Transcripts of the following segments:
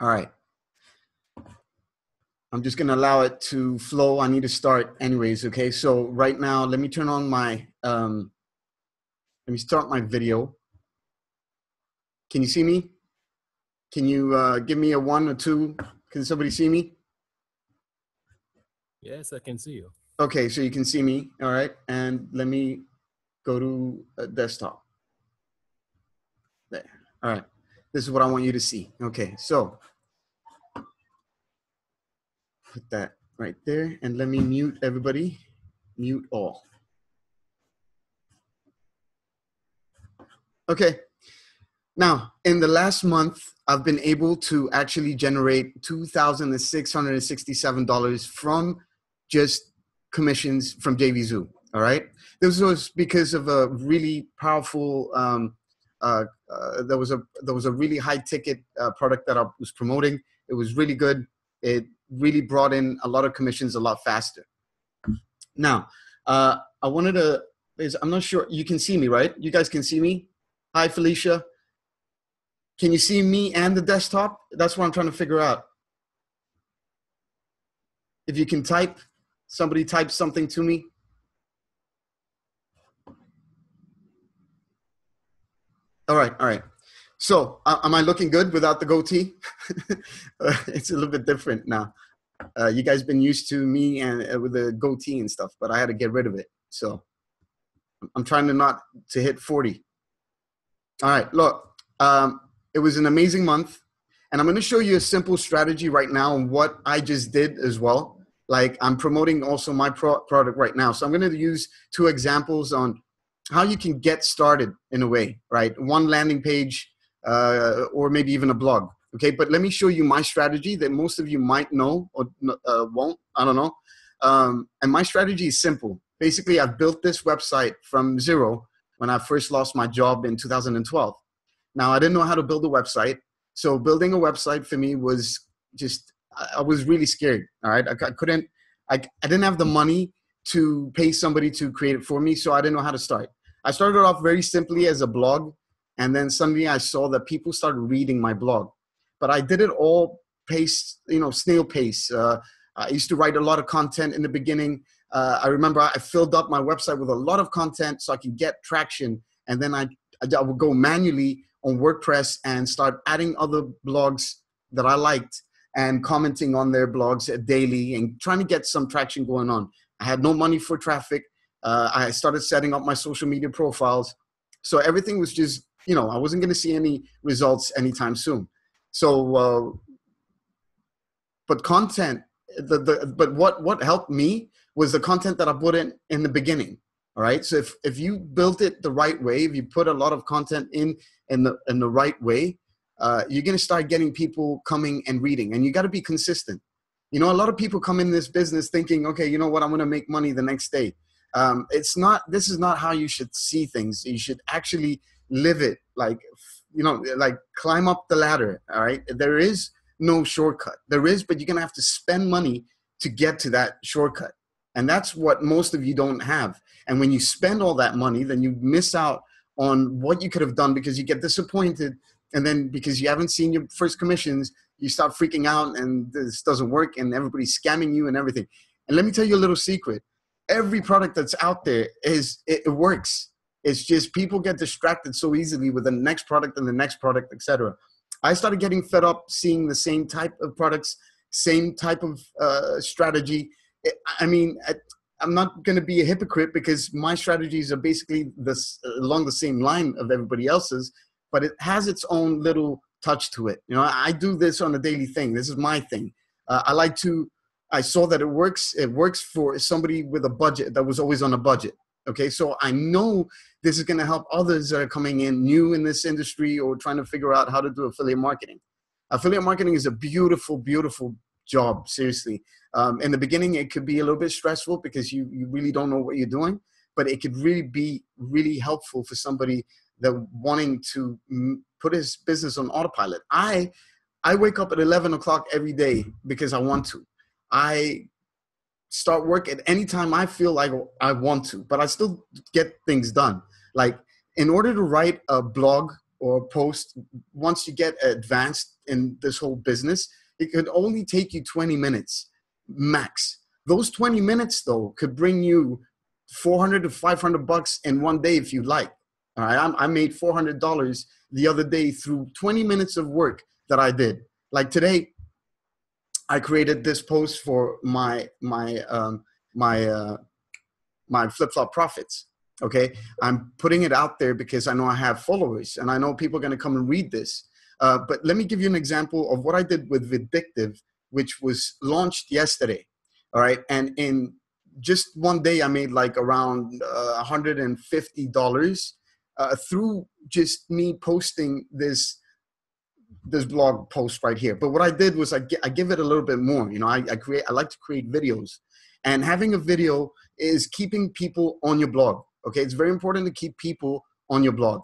All right. I'm just going to allow it to flow. I need to start anyways. Okay. So right now, let me turn on my, let me start my video. Can you see me? Can you give me a 1 or 2? Can somebody see me? Yes, I can see you. Okay. So you can see me. All right. And let me go to a desktop. There. All right. This is what I want you to see. Okay. So put that right there, and let me mute everybody. Mute all. Okay. Now, in the last month, I've been able to actually generate $2,667 from just commissions from JVZoo. All right. This was because of a really powerful, there was a really high ticket product that I was promoting. It was really good. It really brought in a lot of commissions a lot faster. Now, I wanted to, I'm not sure, you can see me, right? You guys can see me? Hi, Felicia. Can you see me and the desktop? That's what I'm trying to figure out. If you can type, somebody type something to me. All right, all right. So, am I looking good without the goatee? It's a little bit different now. You guys been used to me and with the goatee and stuff, but I had to get rid of it. So, I'm trying to not to hit 40. All right, look, it was an amazing month, and I'm going to show you a simple strategy right now on what I just did as well. Like I'm promoting also my product right now, so I'm going to use 2 examples on how you can get started in a way, right? One landing page. Or maybe even a blog. Okay, but let me show you my strategy that most of you might know or won't, I don't know. And my strategy is simple. Basically, I've built this website from zero when I first lost my job in 2012. Now, I didn't know how to build a website. So building a website for me was just, I was really scared, all right? I didn't have the money to pay somebody to create it for me, so I didn't know how to start. I started off very simply as a blog. And then suddenly I saw that people started reading my blog, but I did it all pace, you know, snail pace. I used to write a lot of content in the beginning. I remember I filled up my website with a lot of content so I could get traction. And then I would go manually on WordPress and start adding other blogs that I liked and commenting on their blogs daily and trying to get some traction going on. I had no money for traffic. I started setting up my social media profiles. So everything was just, you know, I wasn't going to see any results anytime soon. So, but content, what helped me was the content that I put in the beginning. All right. So if you built it the right way, if you put a lot of content in the right way, you're going to start getting people coming and reading, and you got to be consistent. You know, a lot of people come in this business thinking, okay, you know what, I'm going to make money the next day. It's not, this is not how you should see things. You should actually live it, like, you know, like climb up the ladder. All right. There is no shortcut. There is, but you're going to have to spend money to get to that shortcut. And that's what most of you don't have. And when you spend all that money, then you miss out on what you could have done because you get disappointed. And then because you haven't seen your first commissions, you start freaking out and this doesn't work and everybody's scamming you and everything. And let me tell you a little secret. Every product that's out there is, it works. It's just people get distracted so easily with the next product and the next product, etc. I started getting fed up seeing the same type of products, same type of strategy. I mean, I'm not going to be a hypocrite because my strategies are basically this, along the same line of everybody else's, but it has its own little touch to it. You know, I do this on a daily thing. This is my thing. I saw that it works. It works for somebody with a budget that was always on a budget. Okay, so I know this is going to help others that are coming in new in this industry or trying to figure out how to do affiliate marketing. Affiliate marketing is a beautiful, beautiful job, seriously. In the beginning, it could be a little bit stressful because you really don't know what you're doing, but it could really be really helpful for somebody that wanting to put his business on autopilot. I wake up at 11 o'clock every day because I want to. I start work at any time I feel like I want to, but I still get things done. Like in order to write a blog or post. Once you get advanced in this whole business, it could only take you 20 minutes max. Those 20 minutes though could bring you $400 to $500 in one day if you like. All right, I made $400 the other day through 20 minutes of work that I did. Like today, I created this post for my Flip Flop Profits. Okay, I'm putting it out there because I know I have followers and I know people are going to come and read this. But let me give you an example of what I did with Viddictive, which was launched yesterday. All right, and in just one day, I made like around $150 through just me posting this blog post right here. But what I did was I give it a little bit more. You know, I like to create videos, and having a video is keeping people on your blog. Okay, it's very important to keep people on your blog.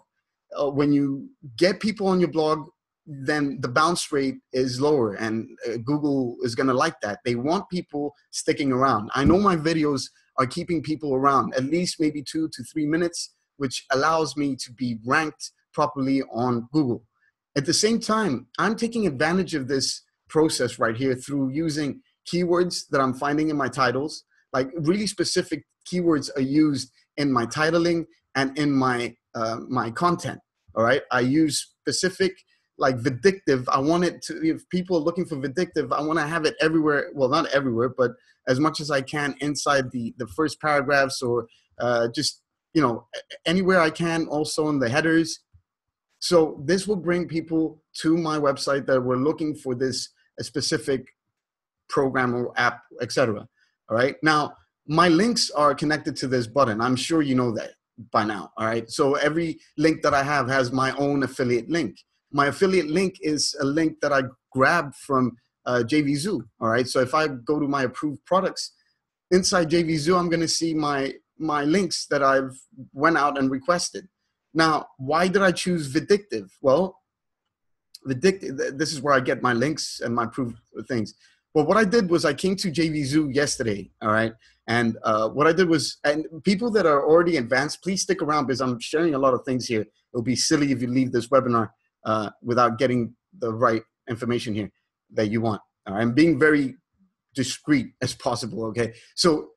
When you get people on your blog, then the bounce rate is lower, and Google is going to like that. They want people sticking around. I know my videos are keeping people around at least maybe 2 to 3 minutes, which allows me to be ranked properly on Google. At the same time, I'm taking advantage of this process right here through using keywords that I'm finding in my titles. Like really specific keywords are used in my titling and in my content. All right, I use specific, like Viddictive, I want it to, if people are looking for Viddictive, I want to have it everywhere. Well, not everywhere, but as much as I can inside the first paragraphs, or just, you know, anywhere I can, also in the headers. So this will bring people to my website that were looking for this specific program or app, etc. All right. Now, my links are connected to this button. I'm sure you know that by now. All right. So every link that I have has my own affiliate link. My affiliate link is a link that I grabbed from JVZoo. All right. So if I go to my approved products inside JVZoo, I'm going to see my links that I've went out and requested. Now, why did I choose Viddictive? Well, Viddictive, this is where I get my links and my approved things. Well, what I did was I came to JVZoo yesterday. All right. And what I did was, and people that are already advanced, please stick around because I'm sharing a lot of things here. It'll be silly if you leave this webinar without getting the right information here that you want. All right? I'm being very discreet as possible, okay? So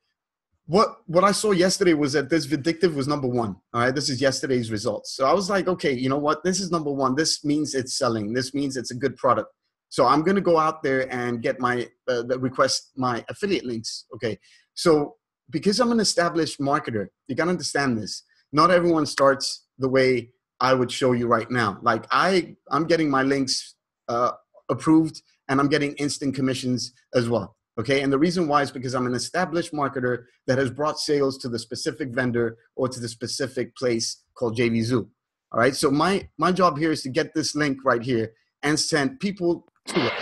what I saw yesterday was that this Viddictive was #1, all right? This is yesterday's results. So I was like, okay, you know what? This is #1. This means it's selling. This means it's a good product. So I'm going to go out there and get my request my affiliate links, okay? So because I'm an established marketer, you got to understand this. Not everyone starts the way I would show you right now. Like I'm getting my links approved and I'm getting instant commissions as well. Okay. And the reason why is because I'm an established marketer that has brought sales to the specific vendor or to the specific place called JVZoo. All right. So my job here is to get this link right here and send people to it.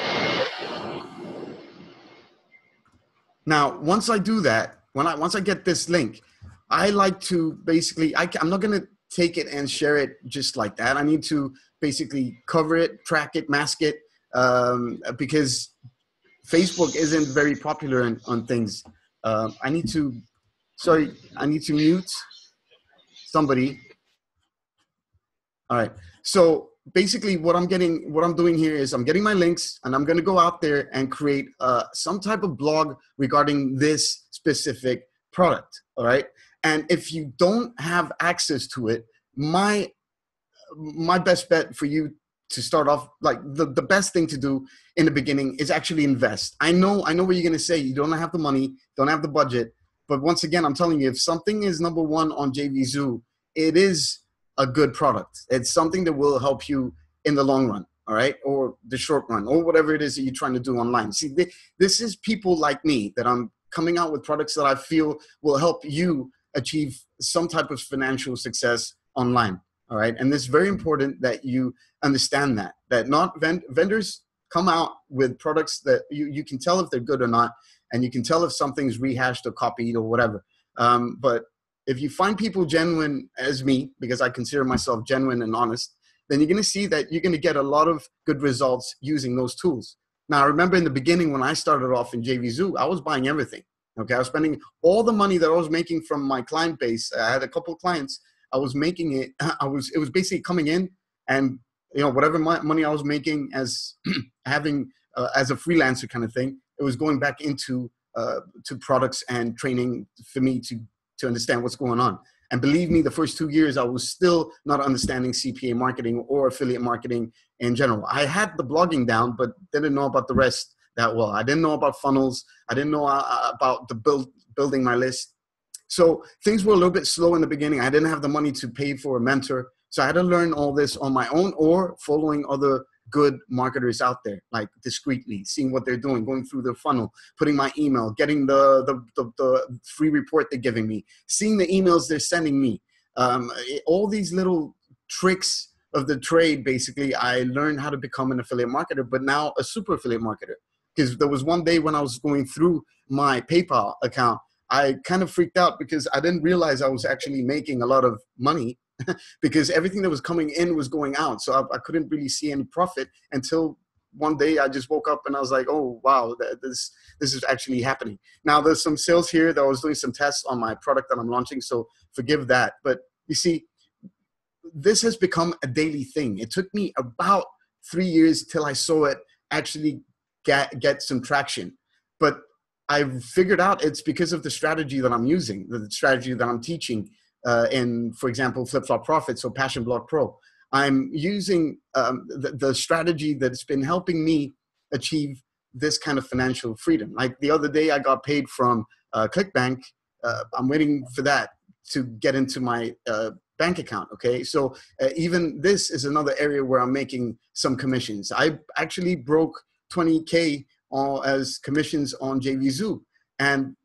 Now, once I do that, once I get this link, I like to basically, I'm not going to take it and share it just like that. I need to basically cover it, track it, mask it, because Facebook isn't very popular on things. I need to, sorry, I need to mute somebody. All right. So basically what I'm doing here is I'm getting my links and I'm going to go out there and create some type of blog regarding this specific product. All right. And if you don't have access to it, my best bet for you to start off, like the best thing to do in the beginning is actually invest. I know what you're going to say. You don't have the money, don't have the budget. But once again, I'm telling you, if something is #1 on JVZoo, it is a good product. It's something that will help you in the long run, all right, or the short run, or whatever it is that you're trying to do online. See, this is people like me that I'm coming out with products that I feel will help you achieve some type of financial success online. All right. And it's very important that you understand that not vendors come out with products that you can tell if they're good or not. And you can tell if something's rehashed or copied or whatever. But if you find people genuine as me, because I consider myself genuine and honest, then you're going to see that you're going to get a lot of good results using those tools. Now, I remember in the beginning when I started off in JVZoo, I was buying everything. Okay, I was spending all the money that I was making from my client base. I had a couple of clients. I was making it. It was basically coming in And whatever money I was making as having as a freelancer kind of thing, it was going back into to products and training for me to understand what's going on. And believe me, the first 2 years, I was still not understanding CPA marketing or affiliate marketing in general. I had the blogging down, but didn't know about the rest that well. I didn't know about funnels. I didn't know about the building my list. So things were a little bit slow in the beginning. I didn't have the money to pay for a mentor. So I had to learn all this on my own or following other good marketers out there, like discreetly, seeing what they're doing, going through their funnel, putting my email, getting the free report they're giving me, seeing the emails they're sending me. All these little tricks of the trade, basically, I learned how to become an affiliate marketer, but now a super affiliate marketer. Because there was one day when I was going through my PayPal account, I kind of freaked out because I didn't realize I was actually making a lot of money because everything that was coming in was going out. So I couldn't really see any profit until one day I just woke up and I was like, oh, wow, this is actually happening. Now, there's some sales here that I was doing some tests on my product that I'm launching, so forgive that. But you see, this has become a daily thing. It took me about 3 years till I saw it actually get some traction. But I've figured out it's because of the strategy that I'm using, the strategy that I'm teaching, in, for example, Flip Flop Profits or PassionBlog Pro. I'm using the strategy that's been helping me achieve this kind of financial freedom. Like the other day, I got paid from ClickBank. I'm waiting for that to get into my bank account, okay? So even this is another area where I'm making some commissions. I actually broke 20K as commissions on JVZoo. And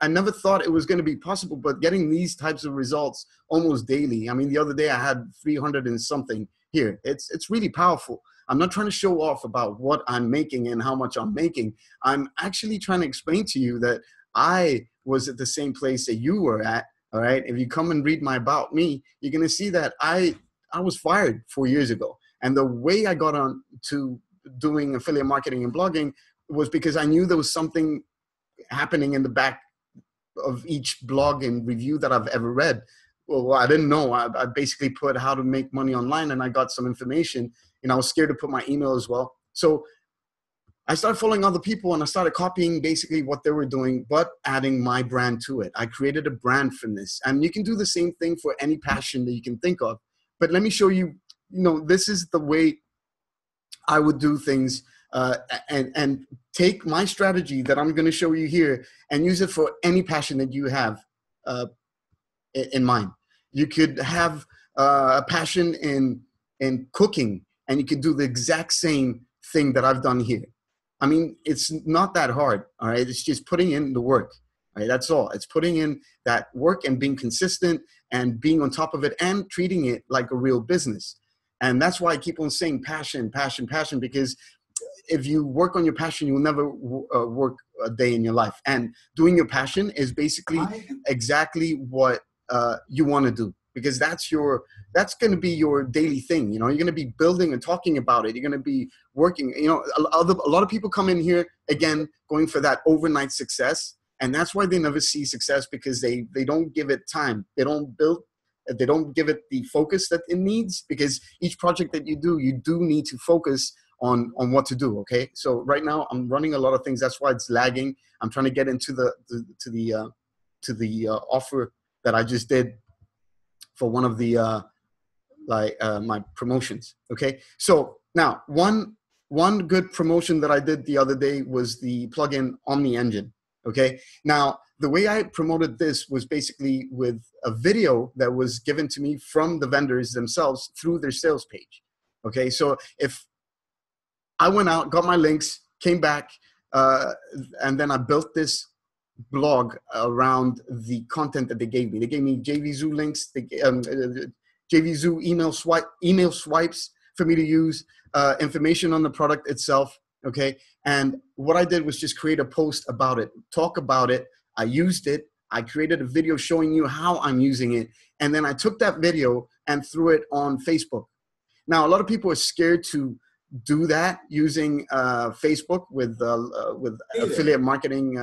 I never thought it was going to be possible, but getting these types of results almost daily. I mean, the other day I had 300 and something here. It's really powerful. I'm not trying to show off about what I'm making and how much I'm making. I'm actually trying to explain to you that I was at the same place that you were at. All right. If you come and read my About Me, you're going to see that I was fired 4 years ago. And the way I got on to doing affiliate marketing and blogging was because I knew there was something happening in the back of each blog and review that I've ever read. Well, I didn't know. I basically put how to make money online and I got some information, and I was scared to put my email as well. So I started following other people and I started copying basically what they were doing, but adding my brand to it. I created a brand from this, and you can do the same thing for any passion that you can think of. But let me show you, this is the way I would do things. And take my strategy that I'm going to show you here and use it for any passion that you have in mind. You could have a passion in cooking, and you could do the exact same thing that I've done here. I mean, it's not that hard, all right? It's just putting in the work, all right? That's all. It's putting in that work and being consistent and being on top of it and treating it like a real business. And that's why I keep on saying passion, passion, passion, because if you work on your passion, you will never work a day in your life. And doing your passion is basically exactly what you want to do, because that's going to be your daily thing. You're going to be building and talking about it. You're going to be working. A lot of people come in here, again, going for that overnight success. And that's why they never see success, because they don't give it time. They don't build. They don't give it the focus that it needs, because each project that you do need to focus on what to do, okay? So right now I'm running a lot of things. That's why it's lagging. I'm trying to get into the offer that I just did for one of the my promotions, okay? So now one good promotion that I did the other day was the plugin Omni Engine, okay? Now the way I promoted this was basically with a video that was given to me from the vendors themselves through their sales page, okay? So if I went out, got my links, came back, and then I built this blog around the content that they gave me. They gave me JVZoo links, JVZoo email swipes for me to use, information on the product itself, okay? And what I did was just create a post about it, talk about it. I used it. I created a video showing you how I'm using it. And then I took that video and threw it on Facebook. Now, a lot of people are scared to do that using Facebook with affiliate marketing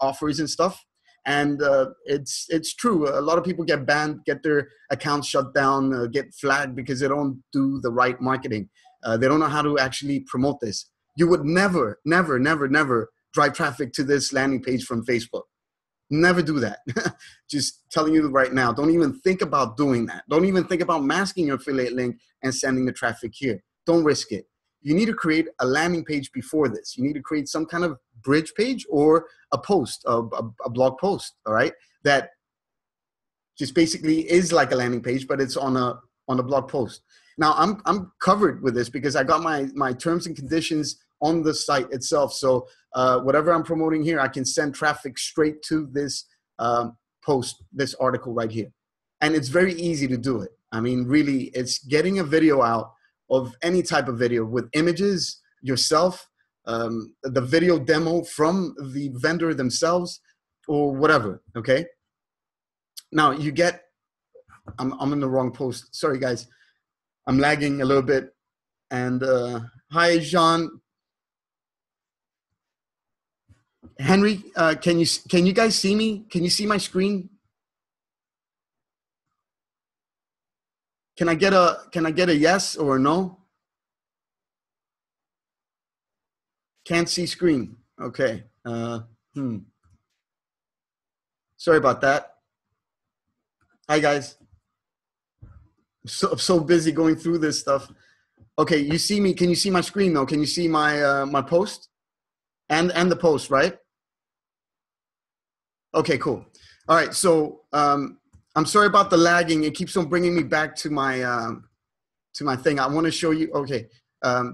offers and stuff. And it's true. A lot of people get banned, get their accounts shut down, get flagged because they don't do the right marketing. They don't know how to actually promote this. You would never, never, never, never drive traffic to this landing page from Facebook. Never do that. Just telling you right now, don't even think about doing that. Don't even think about masking your affiliate link and sending the traffic here. Don't risk it. You need to create a landing page before this. You need to create some kind of bridge page or a post, a blog post, all right, that just basically is like a landing page, but it's on a blog post. Now, I'm covered with this because I got my terms and conditions on the site itself. So whatever I'm promoting here, I can send traffic straight to this post, this article right here. And it's very easy to do it. I mean, really, it's getting a video out of any type of video with images, yourself, the video demo from the vendor themselves, or whatever, okay? Now, you get, I'm in the wrong post. Sorry, guys. I'm lagging a little bit. And hi, Jean. Henry, can you guys see me? Can you see my screen? Can I get a yes or a no? Can't see screen. Okay. Sorry about that. Hi guys. I'm so busy going through this stuff. Okay, you see me? Can you see my screen though? Can you see my my post? And the post, right? Okay, cool. All right, so I'm sorry about the lagging. It keeps on bringing me back to my thing. I want to show you. Okay,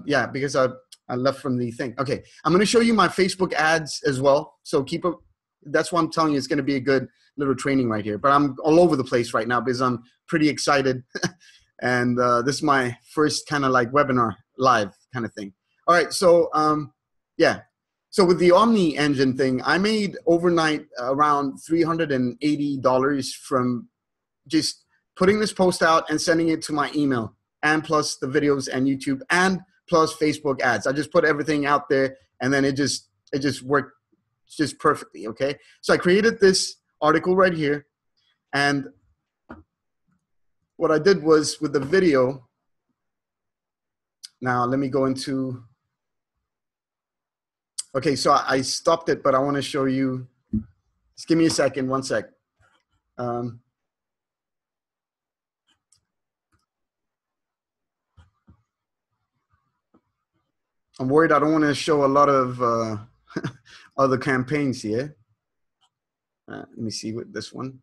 yeah, because I left from the thing. Okay, I'm going to show you my Facebook ads as well. So keep up. That's why I'm telling you it's going to be a good little training right here. But I'm all over the place right now because I'm pretty excited, and this is my first kind of like webinar live kind of thing. All right, so yeah. So with the Omni Engine thing, I made overnight around $380 from just putting this post out and sending it to my email, and plus the videos and YouTube, and plus Facebook ads. I just put everything out there, and then it just worked just perfectly, okay? So I created this article right here, and what I did was with the video, now let me go into... Okay, so I stopped it, but I want to show you. Just give me a second, one sec. I'm worried I don't want to show a lot of other campaigns here. Let me see with this one.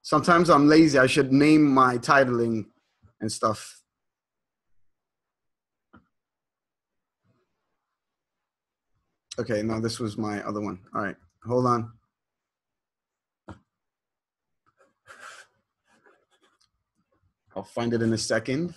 Sometimes I'm lazy. I should name my titling and stuff. Okay, no, this was my other one. All right, hold on. I'll find it in a second.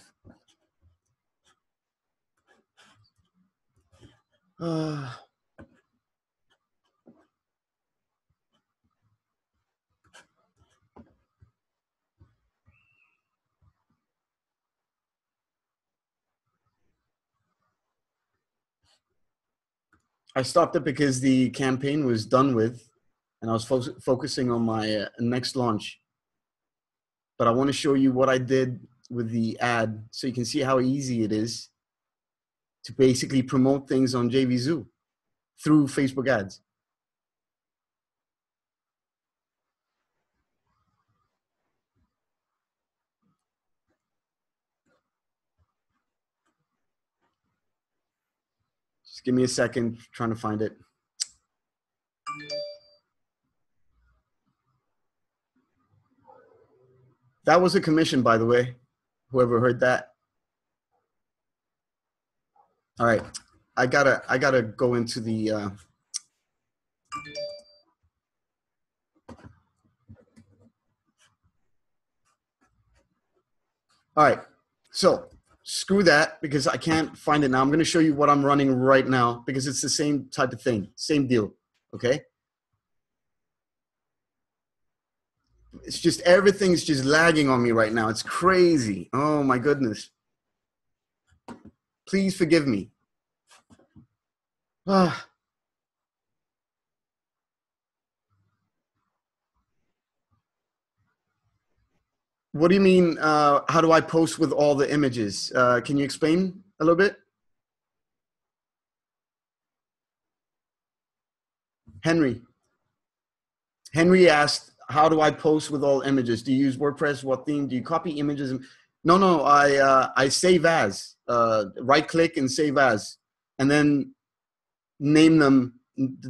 I stopped it because the campaign was done with, and I was focusing on my next launch. But I want to show you what I did with the ad so you can see how easy it is to basically promote things on JVZoo through Facebook ads. Give me a second, trying to find it. That was a commission, by the way, whoever heard that. All right, I gotta go into the, all right, so. Screw that because I can't find it now. I'm going to show you what I'm running right now because it's the same type of thing, same deal, okay? It's just everything's just lagging on me right now. It's crazy. Oh, my goodness. Please forgive me. Ah. What do you mean, how do I post with all the images? Can you explain a little bit? Henry asked, how do I post with all images? Do you use WordPress? What theme? Do you copy images? No, no, I save as. Right click and save as. And then name them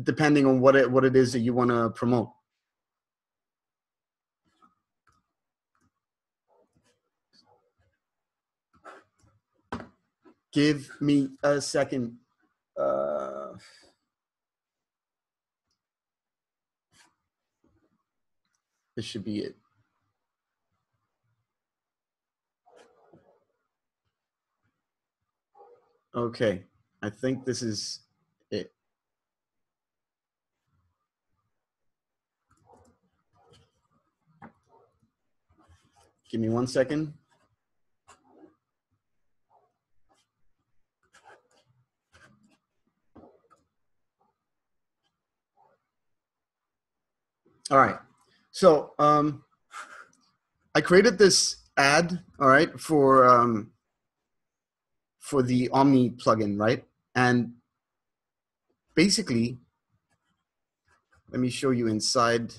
depending on what it is that you want to promote. Give me a second. This should be it. Okay, I think this is it. Give me 1 second. All right, so I created this ad, all right, for the Omni plugin, right? And basically, let me show you inside.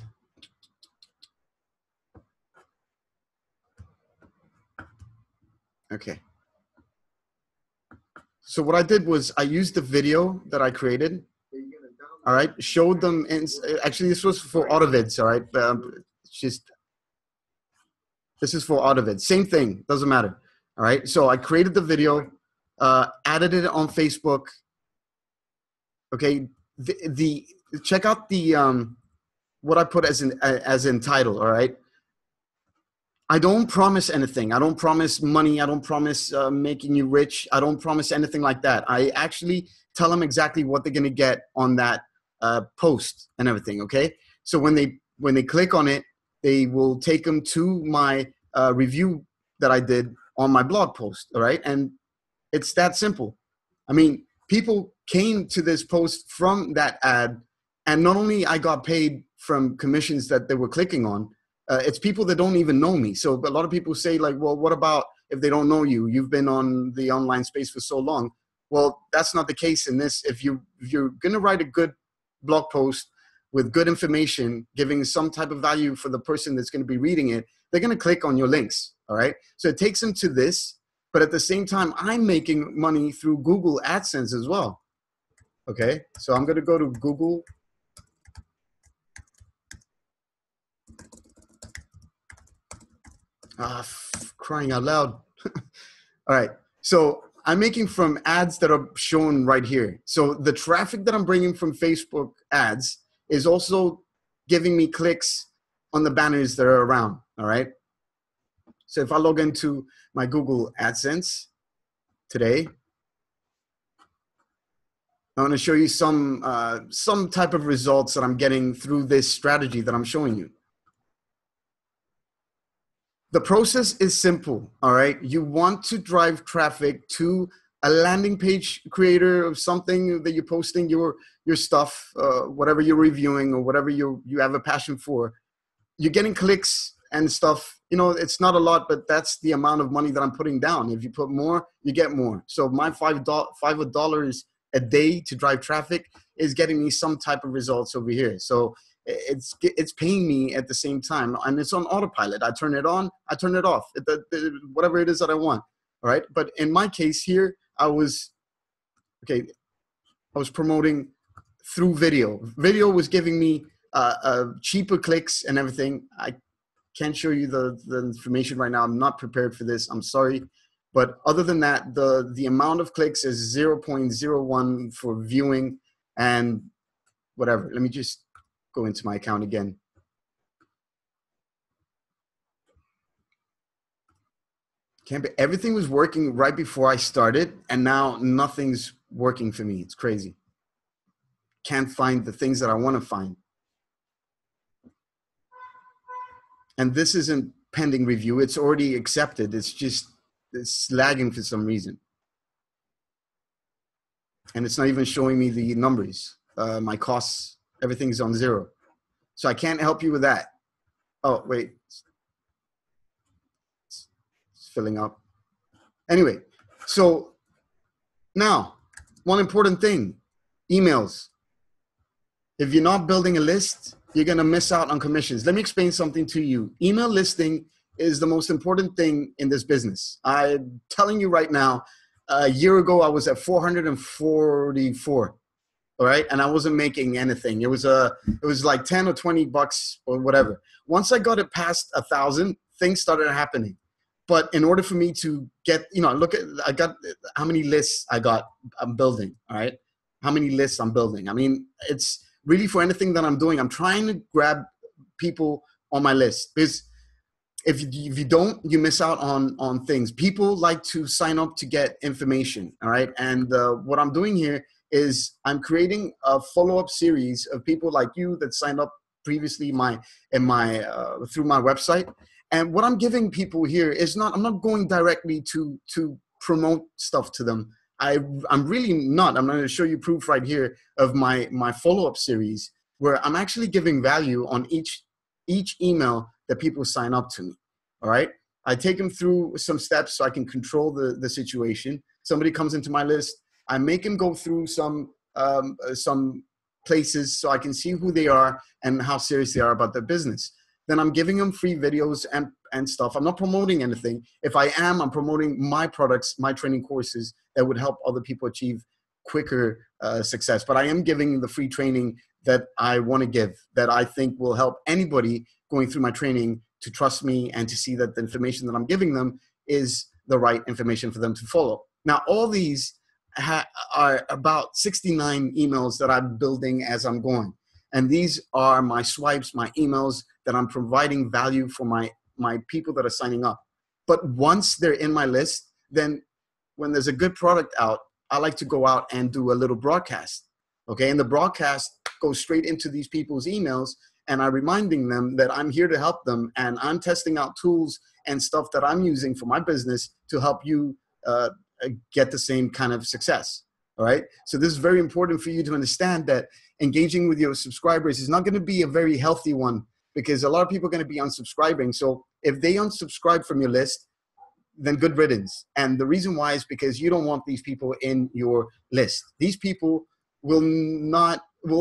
Okay. So what I did was I used the video that I created. All right, showed them, and actually this was for AutoVids, all right? This is for AutoVids, same thing, doesn't matter. All right, so I created the video, added it on Facebook. Okay, check out the, what I put as in title, all right? I don't promise anything. I don't promise money. I don't promise making you rich. I don't promise anything like that. I actually tell them exactly what they're gonna get on that post and everything, okay? So when they click on it, they will take them to my review that I did on my blog post, all right? And it's that simple. I mean, people came to this post from that ad, and not only I got paid from commissions that they were clicking on, it's people that don't even know me. So a lot of people say like, well, what about if they don't know you? You've been on the online space for so long. Well, that's not the case in this. If you're going to write a good blog post with good information, giving some type of value for the person that's going to be reading it, they're going to click on your links, all right? So it takes them to this, but at the same time, I'm making money through Google AdSense as well, okay? So I'm going to go to Google. Crying out loud. All right, so I'm making from ads that are shown right here. So the traffic that I'm bringing from Facebook ads is also giving me clicks on the banners that are around, all right? So if I log into my Google AdSense today, I want to show you some type of results that I'm getting through this strategy that I'm showing you. The process is simple, all right? You want to drive traffic to a landing page creator of something that you're posting your stuff, whatever you're reviewing or whatever you have a passion for. You're getting clicks and stuff. You know, it's not a lot, but that's the amount of money that I'm putting down. If you put more, you get more. So my $5 a day to drive traffic is getting me some type of results over here. So it's paying me at the same time, and it's on autopilot. I turn it on, I turn it off, whatever it is that I want, all right? But in my case here, I was promoting through video. Video was giving me cheaper clicks and everything. I can't show you the information right now. I'm not prepared for this, I'm sorry. But other than that, the amount of clicks is 0.01 for viewing and whatever. Let me just go into my account again. Everything was working right before I started, and now nothing's working for me. It's crazy. Can't find the things that I want to find. And this isn't pending review. It's already accepted. It's just, it's lagging for some reason. And it's not even showing me the numbers, my costs. Everything's on zero. So I can't help you with that. Oh, wait. filling up. Anyway, so now one important thing, emails. If you're not building a list, you're going to miss out on commissions. Let me explain something to you. Email listing is the most important thing in this business. I'm telling you right now, a year ago, I was at 444, all right? And I wasn't making anything. It was like 10 or 20 bucks or whatever. Once I got it past 1,000, things started happening. But in order for me to get, you know, look at, I got how many lists I'm building, all right? How many lists I'm building. I mean, it's really for anything that I'm doing, I'm trying to grab people on my list. Because if you don't, you miss out on things. People like to sign up to get information, all right? And what I'm doing here is I'm creating a follow-up series of people like you that signed up previously through my website. And what I'm giving people here is not, I'm not going directly to promote stuff to them. I'm really not. I'm going to show you proof right here of my follow-up series where I'm actually giving value on each email that people sign up to me, all right? I take them through some steps so I can control the situation. Somebody comes into my list. I make them go through some places so I can see who they are and how serious they are about their business. Then I'm giving them free videos and stuff. I'm not promoting anything. If I am, I'm promoting my products, my training courses that would help other people achieve quicker success. But I am giving the free training that I want to give, that I think will help anybody going through my training to trust me and to see that the information that I'm giving them is the right information for them to follow. Now, all these are about 69 emails that I'm building as I'm going. And these are my swipes, my emails that I'm providing value for my people that are signing up. But once they're in my list, then when there's a good product out, I like to go out and do a little broadcast, okay? And the broadcast goes straight into these people's emails, and I'm reminding them that I'm here to help them, and I'm testing out tools and stuff that I'm using for my business to help you get the same kind of success, all right? So this is very important for you to understand that engaging with your subscribers is not gonna be a very healthy one, because a lot of people are gonna be unsubscribing. So if they unsubscribe from your list, then good riddance. And the reason why is because you don't want these people in your list. These people will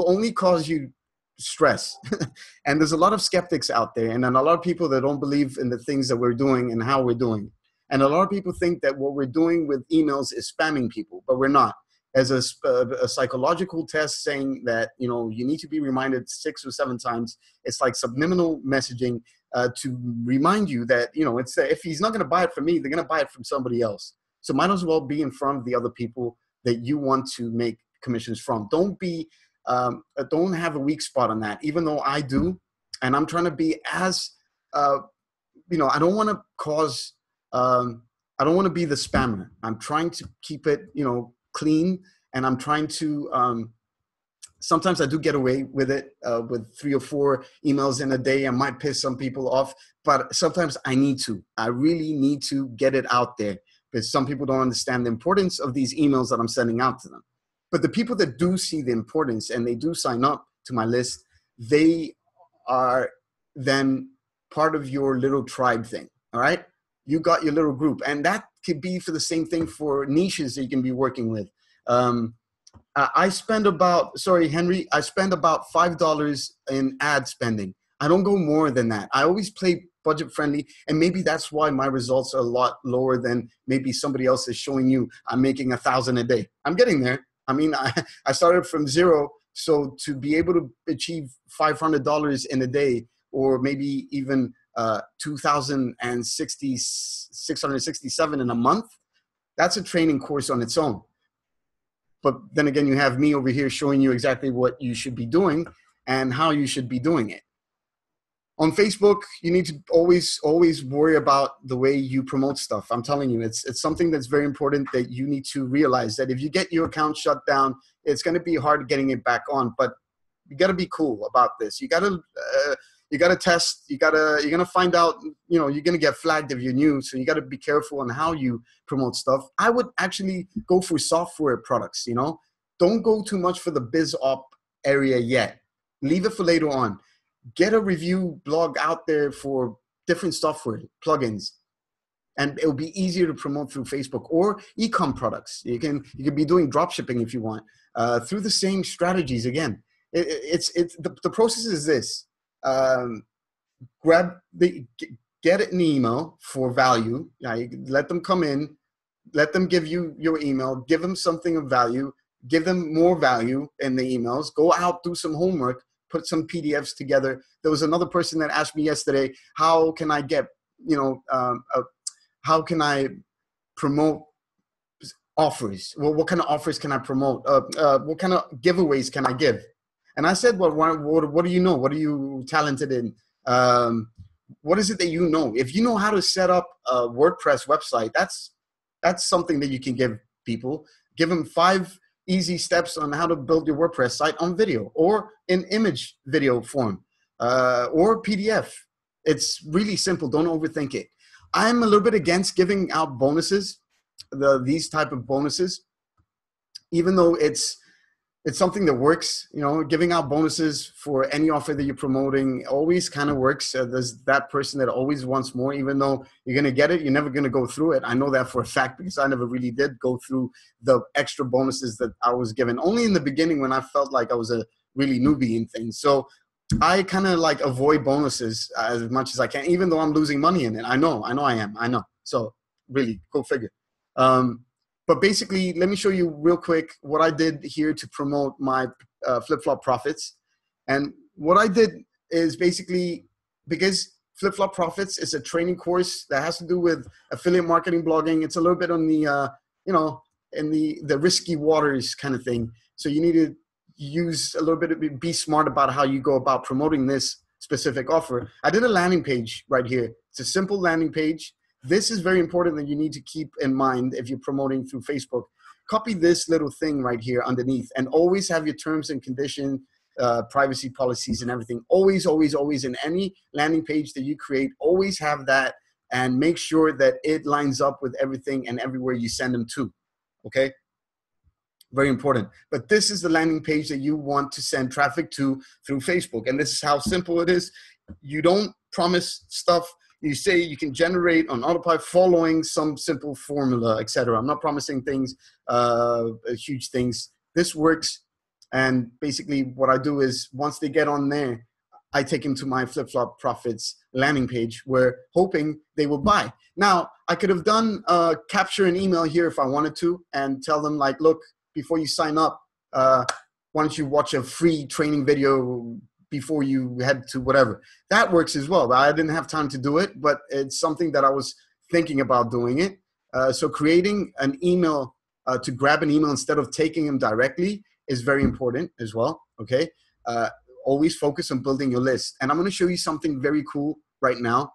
only cause you stress. And there's a lot of skeptics out there, and a lot of people that don't believe in the things that we're doing and how we're doing. And a lot of people think that what we're doing with emails is spamming people, but we're not. As a psychological test saying that, you know, you need to be reminded 6 or 7 times. It's like subliminal messaging to remind you that, you know, it's if he's not going to buy it from me, they're going to buy it from somebody else. So might as well be in front of the other people that you want to make commissions from. Don't have a weak spot on that, even though I do. And I'm trying to be as, you know, I don't want to cause, I don't want to be the spammer. I'm trying to keep it, you know, clean, and I'm trying to, sometimes I do get away with it with 3 or 4 emails in a day. I might piss some people off, but sometimes I really need to get it out there, because some people don't understand the importance of these emails that I'm sending out to them. But the people that do see the importance and they do sign up to my list, they are then part of your little tribe thing, all right? You got your little group, and that could be for the same thing for niches that you can be working with. I spend about, sorry, Henry, I spend about $5 in ad spending. I don't go more than that. I always play budget friendly, and maybe that's why my results are a lot lower than maybe somebody else is showing you. I'm making 1,000 a day. I'm getting there. I mean, I started from zero, so to be able to achieve $500 in a day, or maybe even 2,667 in a month, that's a training course on its own. But then again, you have me over here showing you exactly what you should be doing and how you should be doing it. On Facebook, you need to always worry about the way you promote stuff. I'm telling you, it's something that's very important that you need to realize, that if you get your account shut down, it's going to be hard getting it back on. But you got to be cool about this. You got to test, you're going to find out, you know, you're going to get flagged if you're new. So you got to be careful on how you promote stuff. I would actually go for software products, you know, don't go too much for the biz op area yet. Leave it for later on. Get a review blog out there for different software plugins. and it will be easier to promote through Facebook or e-com products. You can be doing drop shipping if you want through the same strategies again. The process is this: get an email for value. Now you let them come in, let them give you your email, give them something of value, give them more value in the emails. Go out, do some homework, put some PDFs together. There was another person that asked me yesterday, how can I get, you know, how can I promote offers? Well, what kind of offers can I promote? What kind of giveaways can I give? And I said, well, what do you know? What are you talented in? What is it that you know? If you know how to set up a WordPress website, that's something that you can give people. Give them 5 easy steps on how to build your WordPress site on video or in image video form or PDF. It's really simple. Don't overthink it. I'm a little bit against giving out bonuses, these type of bonuses, even though it's something that works. You know, giving out bonuses for any offer that you're promoting always kind of works. There's that person that always wants more, even though you're going to get it, you're never going to go through it. I know that for a fact because I never really did go through the extra bonuses that I was given, only in the beginning when I felt like I was a really newbie in things. So I kind of like avoid bonuses as much as I can, even though I'm losing money in it. I know I am. So really, go figure. But basically, let me show you real quick what I did here to promote my Flip Flop Profits. And what I did is basically, because Flip Flop Profits is a training course that has to do with affiliate marketing, blogging. It's a little bit on the, you know, in the risky waters kind of thing. So you need to use a little bit of, be smart about how you go about promoting this specific offer. I did a landing page right here. It's a simple landing page. This is very important that you need to keep in mind if you're promoting through Facebook. Copy this little thing right here underneath and always have your terms and conditions, privacy policies and everything. Always, always, always in any landing page that you create, always have that and make sure that it lines up with everything and everywhere you send them to, okay? Very important. But this is the landing page that you want to send traffic to through Facebook. And this is how simple it is. You don't promise stuff. You say you can generate on autopilot following some simple formula, etc. I'm not promising things, huge things. This works. And basically what I do is once they get on there, I take them to my Flip Flop Profits landing page where hoping they will buy. Now, I could have done capture an email here if I wanted to and tell them like, look, before you sign up, why don't you watch a free training video before you head to whatever. That works as well. I didn't have time to do it, but it's something that I was thinking about doing it. So creating an email to grab an email instead of taking them directly is very important as well, okay? Always focus on building your list. And I'm gonna show you something very cool right now.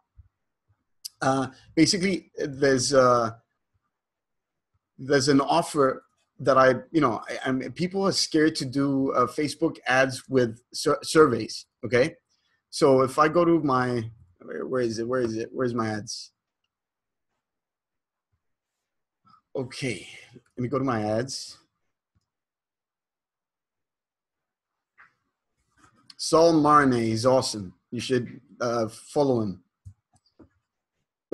Basically, there's an offer that I mean, people are scared to do Facebook ads with surveys, okay? So if I go to my, where is it? Where's my ads? Okay, let me go to my ads. Saul Marnay is awesome. You should follow him.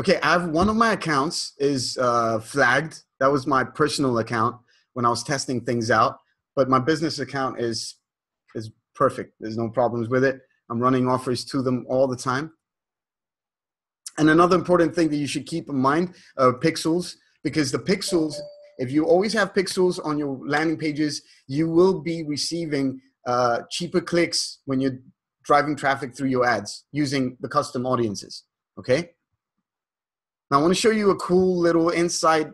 Okay, I have one of my accounts is flagged. That was my personal account when I was testing things out, but my business account is perfect. There's no problems with it. I'm running offers to them all the time. And another important thing that you should keep in mind are pixels, because the pixels, if you always have pixels on your landing pages, you will be receiving cheaper clicks when you're driving traffic through your ads using the custom audiences, okay? Now I wanna show you a cool little insight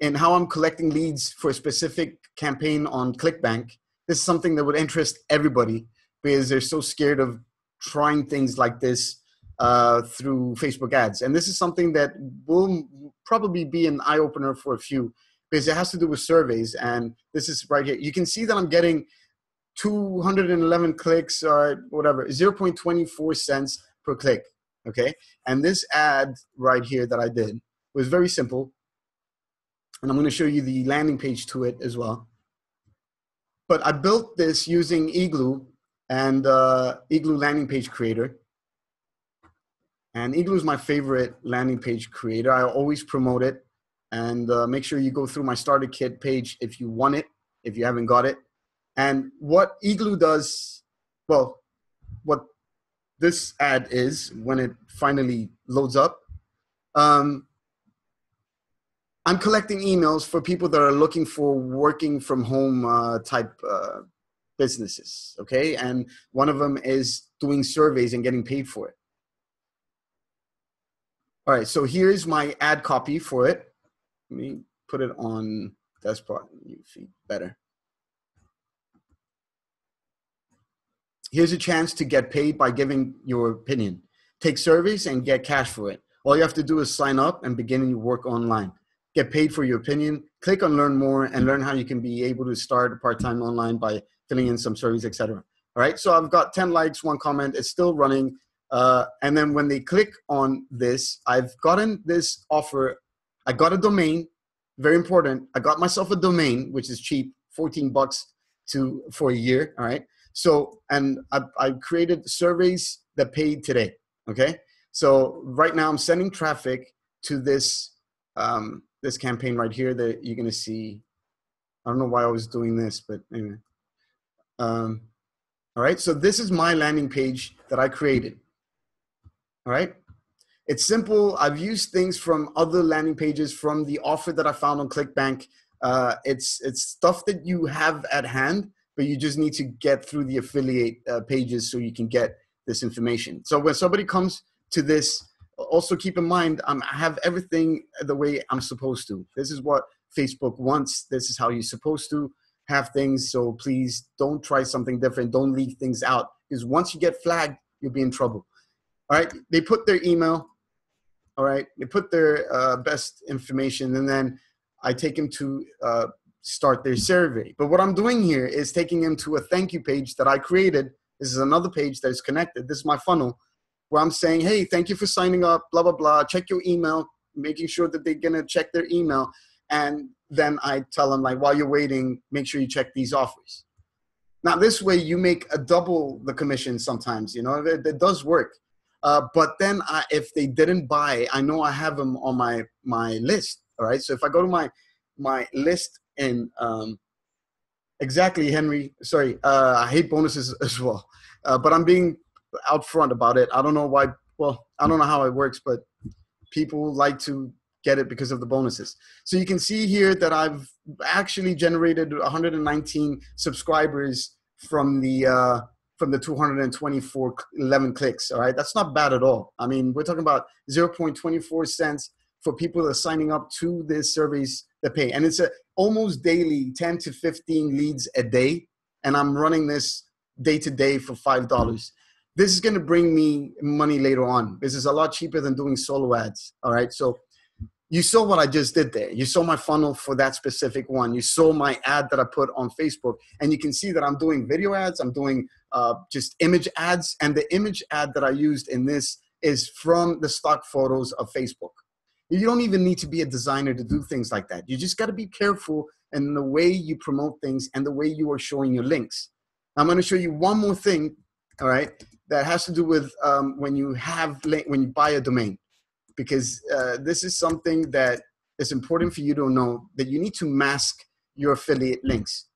and how I'm collecting leads for a specific campaign on ClickBank. This is something that would interest everybody because they're so scared of trying things like this through Facebook ads. And this is something that will probably be an eye-opener for a few because it has to do with surveys. And this is right here. You can see that I'm getting 211 clicks or whatever, 0.24 cents per click, okay? And this ad right here that I did was very simple. And I'm going to show you the landing page to it as well. But I built this using Igloo and Igloo landing page creator. And Igloo is my favorite landing page creator. I always promote it. And make sure you go through my starter kit page if you want it, if you haven't got it. And what Igloo does, well, what this ad is when it finally loads up, I'm collecting emails for people that are looking for working from home type businesses, okay? And one of them is doing surveys and getting paid for it. All right, so here's my ad copy for it. Let me put it on desktop. You see better. Here's a chance to get paid by giving your opinion. Take surveys and get cash for it. All you have to do is sign up and begin your work online. Get paid for your opinion. Click on learn more and learn how you can be able to start part-time online by filling in some surveys, etc. All right, so I've got 10 likes, 1 comment. It's still running. And then when they click on this, I've gotten this offer. I got a domain, very important. I got myself a domain, which is cheap, 14 bucks for a year, all right? So, and I created surveys that pay today, okay? So right now I'm sending traffic to this, this campaign right here that you're gonna see. I don't know why I was doing this, but anyway. All right, so this is my landing page that I created, all right? It's simple. I've used things from other landing pages, from the offer that I found on ClickBank. It's stuff that you have at hand, but you just need to get through the affiliate pages so you can get this information. So when somebody comes to this, also keep in mind, I have everything the way I'm supposed to. This is what Facebook wants. This is how you're supposed to have things. So please don't try something different. Don't leave things out, because once you get flagged, you'll be in trouble. All right. They put their email. All right. They put their best information, and then I take them to start their survey. But what I'm doing here is taking them to a thank you page that I created. This is another page that is connected. This is my funnel, where I'm saying, hey, thank you for signing up, blah, blah, blah. Check your email, making sure that they're going to check their email. And then I tell them, like, while you're waiting, make sure you check these offers. Now, this way you make a double the commission sometimes, you know, that does work. But then if they didn't buy, I know I have them on my list. All right. So if I go to my list and exactly, Henry, sorry, I hate bonuses as well. But I'm being out front about it. I don't know why. Well, I don't know how it works, but people like to get it because of the bonuses. So you can see here that I've actually generated 119 subscribers from the 224 11 clicks. All right. That's not bad at all. I mean, we're talking about 0.24 cents for people that are signing up to this surveys that pay. And it's almost daily, 10 to 15 leads a day. And I'm running this day to day for $5. This is going to bring me money later on. This is a lot cheaper than doing solo ads. All right. So you saw what I just did there. You saw my funnel for that specific one. You saw my ad that I put on Facebook, and you can see that I'm doing video ads. I'm doing just image ads. And the image ad that I used in this is from the stock photos of Facebook. You don't even need to be a designer to do things like that. You just got to be careful in the way you promote things and the way you are showing your links. I'm going to show you one more thing, all right, that has to do with when you buy a domain, because this is something that is important for you to know, that you need to mask your affiliate links.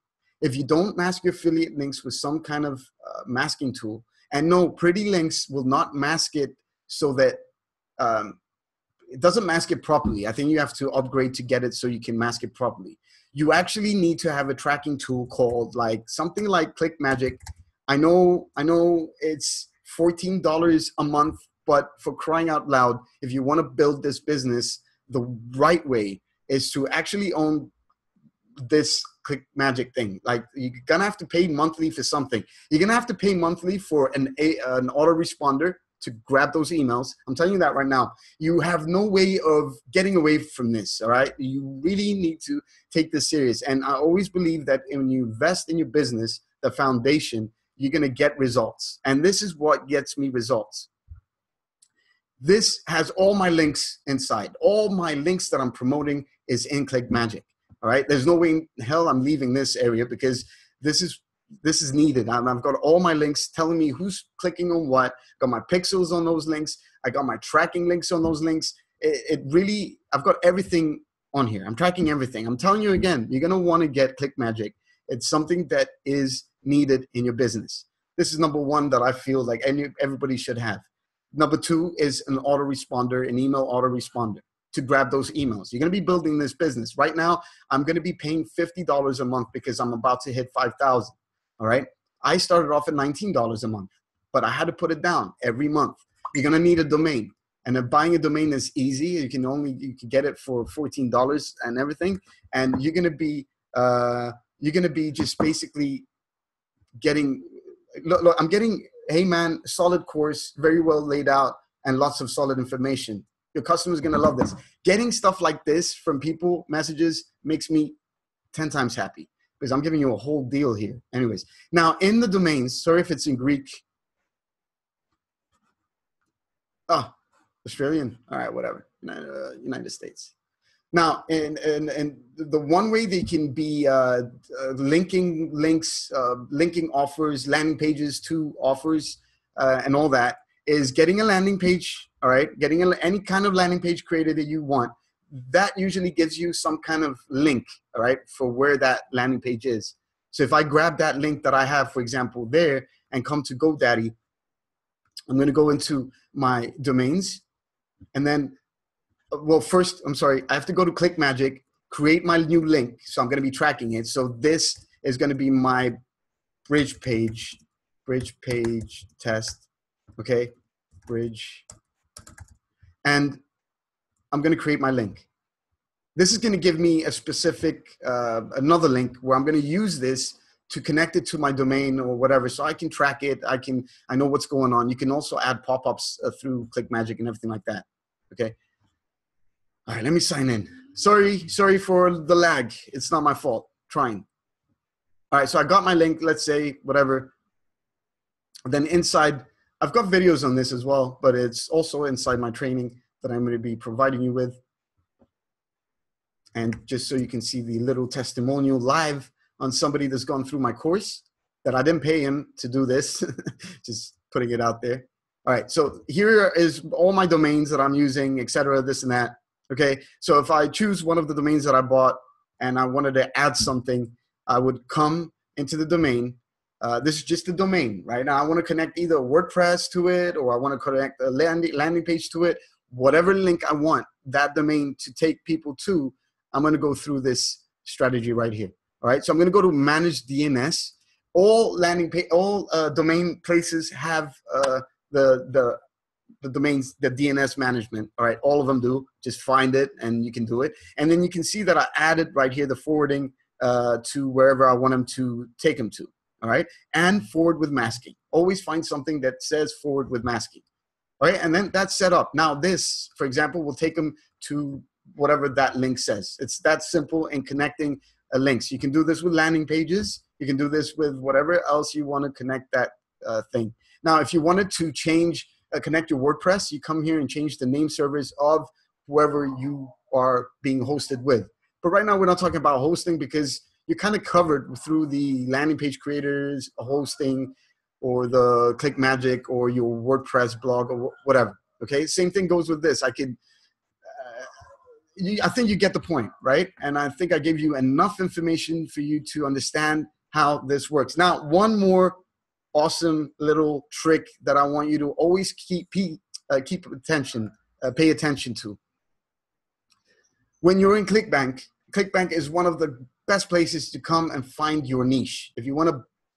If you don't mask your affiliate links with some kind of masking tool, and no, Pretty Links will not mask it so that it doesn't mask it properly. I think you have to upgrade to get it so you can mask it properly. You actually need to have a tracking tool called something like ClickMagick. I know it's $14 a month, but for crying out loud, if you want to build this business, the right way is to actually own this ClickMagick thing. Like, you're going to have to pay monthly for something. You're going to have to pay monthly for an autoresponder to grab those emails. I'm telling you that right now. You have no way of getting away from this, all right? You really need to take this serious. And I always believe that when you invest in your business, the foundation, you're going to get results. And this is what gets me results. This has all my links inside. All my links that I'm promoting is in ClickMagick, all right? There's no way in hell I'm leaving this area, because this is needed. I've got all my links telling me who's clicking on what, got my pixels on those links. I got my tracking links on those links. It really, I've got everything on here. I'm tracking everything. I'm telling you again, you're going to want to get ClickMagick. It's something that is needed in your business. This is number one that I feel like everybody should have. Number two is an autoresponder, an email autoresponder to grab those emails. You're going to be building this business. Right now, I'm going to be paying $50 a month because I'm about to hit 5,000. All right. I started off at $19 a month, but I had to put it down every month. You're going to need a domain. And then buying a domain is easy. You can get it for $14 and everything. And you're going to be, just basically getting, look, I'm getting, hey man, solid course, very well laid out and lots of solid information. Your customer's going to love this. Getting stuff like this from people, messages, makes me 10 times happy because I'm giving you a whole deal here. Anyways, now in the domains, sorry if it's in Greek. Oh, Australian. All right, whatever. United States. Now, and the one way they can be linking links, linking offers, landing pages to offers, and all that is getting a landing page. All right, getting any kind of landing page created that you want. That usually gives you some kind of link. All right, for where that landing page is. So if I grab that link that I have, for example, there, and come to GoDaddy, I'm going to go into my domains, and then. Well, first, I'm sorry, I have to go to ClickMagick, create my new link. So I'm going to be tracking it. So this is going to be my bridge page test. Okay. Bridge. And I'm going to create my link. This is going to give me a specific, another link where I'm going to use this to connect it to my domain or whatever. So I can track it. I know what's going on. You can also add pop-ups through ClickMagick and everything like that. Okay. All right, let me sign in. Sorry for the lag. It's not my fault. Trying. All right, so I got my link, let's say, whatever. Then inside, I've got videos on this as well, but it's also inside my training that I'm going to be providing you with. And just so you can see the little testimonial live on somebody that's gone through my course that I didn't pay him to do this, just putting it out there. All right, so here is all my domains that I'm using, et cetera, this and that. Okay, so if I choose one of the domains that I bought and I wanted to add something, I would come into the domain. This is just the domain, right? Now I want to connect either WordPress to it or I want to connect a landing page to it. Whatever link I want that domain to take people to, I'm going to go through this strategy right here. All right, so I'm going to go to Manage DNS. All landing page, all domain places have the domains, the DNS management, all right, all of them do. Just find it and you can do it. And then you can see that I added right here the forwarding to wherever I want them to take them to, all right, and forward with masking. Always find something that says forward with masking, all right, and then that's set up. Now this, for example, will take them to whatever that link says. It's that simple in connecting links. You can do this with landing pages. You can do this with whatever else you want to connect that thing. Now, if you wanted to change connect your WordPress, you come here and change the name servers of whoever you are being hosted with. But right now we're not talking about hosting because you're kind of covered through the landing page creators, hosting, or the ClickMagick or your WordPress blog or whatever. Okay, same thing goes with this. I think you get the point, right? And I think I gave you enough information for you to understand how this works. Now, one more awesome little trick that I want you to always pay attention to. When you're in ClickBank, ClickBank is one of the best places to come and find your niche. If you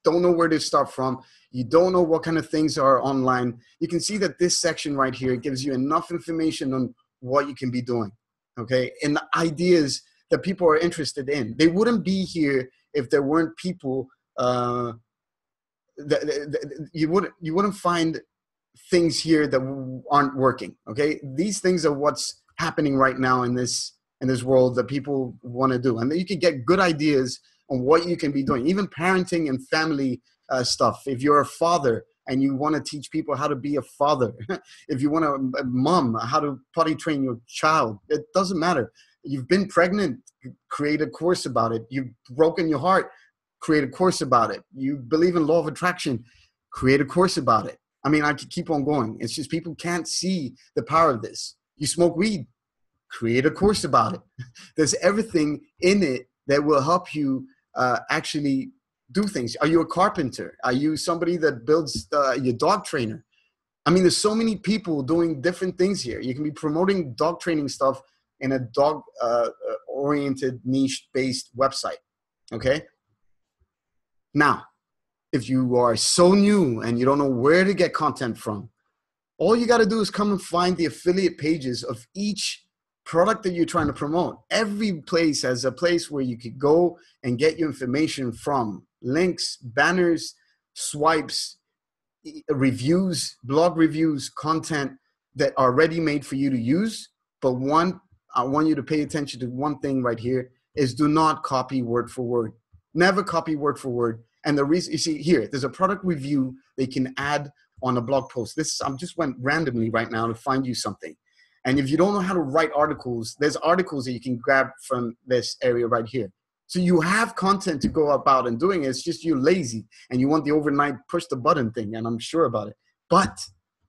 don't know where to start from, you don't know what kind of things are online, you can see that this section right here gives you enough information on what you can be doing, okay? And the ideas that people are interested in. They wouldn't be here if there weren't people you wouldn't find things here that aren't working. Okay, these things are what's happening right now in this world that people want to do, and you can get good ideas on what you can be doing. Even parenting and family stuff. If you're a father and you want to teach people how to be a father, if you want a mom how to potty train your child, it doesn't matter. You've been pregnant, create a course about it. You've broken your heart. Create a course about it. You believe in law of attraction, create a course about it. I mean, I could keep on going. It's just people can't see the power of this. You smoke weed, create a course about it. There's everything in it that will help you actually do things. Are you a carpenter? Are you somebody that builds your dog trainer? I mean, there's so many people doing different things here. You can be promoting dog training stuff in a dog oriented, niche based website. Okay. Now, if you are so new and you don't know where to get content from, all you got to do is come and find the affiliate pages of each product that you're trying to promote. Every place has a place where you could go and get your information from: links, banners, swipes, reviews, blog reviews, content that are ready made for you to use. But one, I want you to pay attention to one thing right here, is do not copy word for word. Never copy word for word. And the reason, you see here, there's a product review they can add on a blog post. This, I just went randomly right now to find you something. And if you don't know how to write articles, there's articles that you can grab from this area right here. So you have content to go about and doing it. It's just you're lazy and you want the overnight push the button thing, and I'm sure about it. But